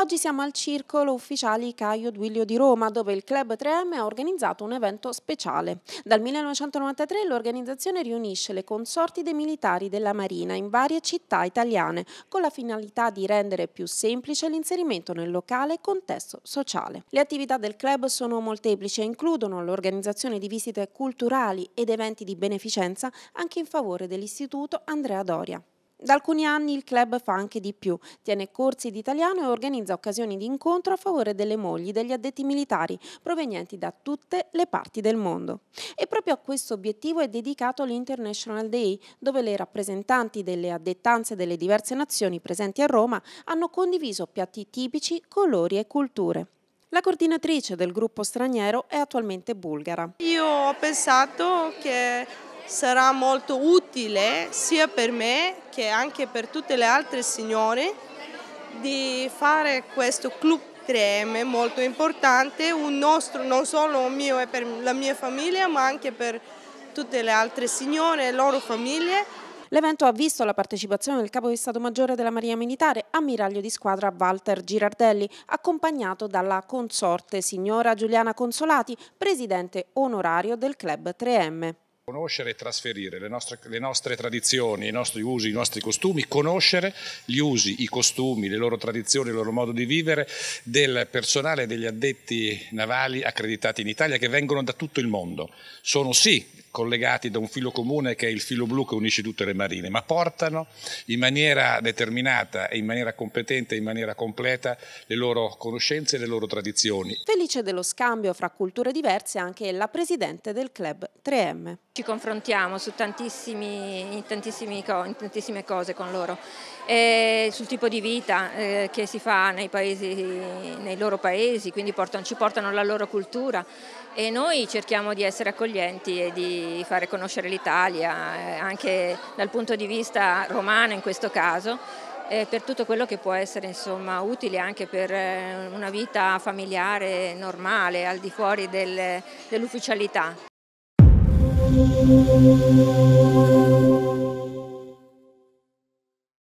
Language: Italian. Oggi siamo al Circolo Ufficiali Caio Duilio di Roma, dove il Club 3M ha organizzato un evento speciale. Dal 1993 l'organizzazione riunisce le consorti dei militari della Marina in varie città italiane, con la finalità di rendere più semplice l'inserimento nel locale contesto sociale. Le attività del club sono molteplici e includono l'organizzazione di visite culturali ed eventi di beneficenza anche in favore dell'Istituto Andrea Doria. Da alcuni anni il club fa anche di più, tiene corsi di italiano e organizza occasioni di incontro a favore delle mogli degli addetti militari provenienti da tutte le parti del mondo. E proprio a questo obiettivo è dedicato l'International Day, dove le rappresentanti delle addettanze delle diverse nazioni presenti a Roma hanno condiviso piatti tipici, colori e culture. La coordinatrice del gruppo straniero è attualmente bulgara. Io ho pensato che sarà molto utile sia per me che anche per tutte le altre signore di fare questo Club 3M molto importante, un nostro, non solo mio e per la mia famiglia, ma anche per tutte le altre signore e loro famiglie. L'evento ha visto la partecipazione del capo di Stato Maggiore della Marina Militare, ammiraglio di squadra Walter Girardelli, accompagnato dalla consorte signora Giuliana Consolati, presidente onorario del Club 3M. Conoscere e trasferire le nostre tradizioni, i nostri usi, i nostri costumi, conoscere gli usi, i costumi, le loro tradizioni, il loro modo di vivere del personale degli addetti navali accreditati in Italia che vengono da tutto il mondo. Sono sì collegati da un filo comune che è il filo blu che unisce tutte le marine, ma portano in maniera determinata e in maniera competente e in maniera completa le loro conoscenze e le loro tradizioni. Felice dello scambio fra culture diverse anche la presidente del Club 3M. Ci confrontiamo su tantissime cose con loro, sul tipo di vita che si fa nei loro paesi, quindi ci portano la loro cultura e noi cerchiamo di essere accoglienti e di fare conoscere l'Italia anche dal punto di vista romano in questo caso, per tutto quello che può essere insomma utile anche per una vita familiare normale al di fuori dell'ufficialità.